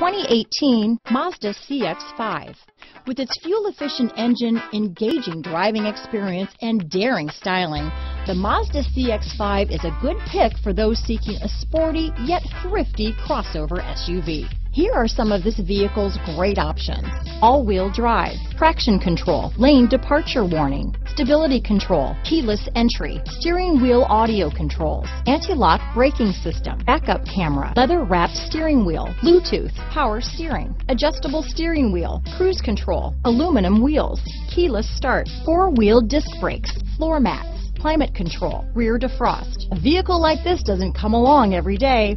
2018 Mazda CX-5. With its fuel-efficient engine, engaging driving experience, and daring styling, the Mazda CX-5 is a good pick for those seeking a sporty yet thrifty crossover SUV. Here are some of this vehicle's great options: all-wheel drive, traction control, lane departure warning, stability control, keyless entry, steering wheel audio controls, anti-lock braking system, backup camera, leather-wrapped steering wheel, Bluetooth, power steering, adjustable steering wheel, cruise control, aluminum wheels, keyless start, four-wheel disc brakes, floor mats, climate control, rear defrost. A vehicle like this doesn't come along every day.